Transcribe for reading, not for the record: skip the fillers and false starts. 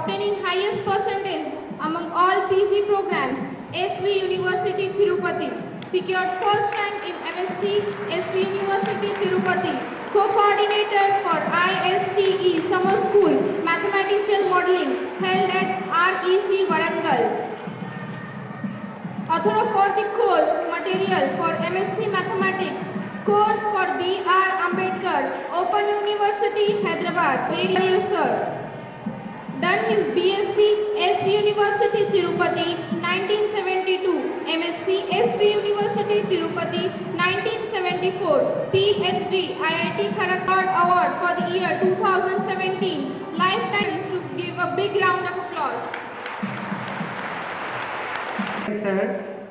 Obtaining highest percentage among all PG programs, SV University Tirupati secured first rank in MSc. SV University Tirupati, co-coordinator for ISTE Summer School Mathematical Modeling held at REC Varangal. Author for the course material for MSc Mathematics, course for B.R. Ambedkar, Open University, Hyderabad, Various Sir. Done his BSc, SV University Tirupati, 1972, MSc, SV University Tirupati, 1974, PhD, I.I.T. Karakad Award for the year 2017. Lifetime to give a big round of applause. Sir,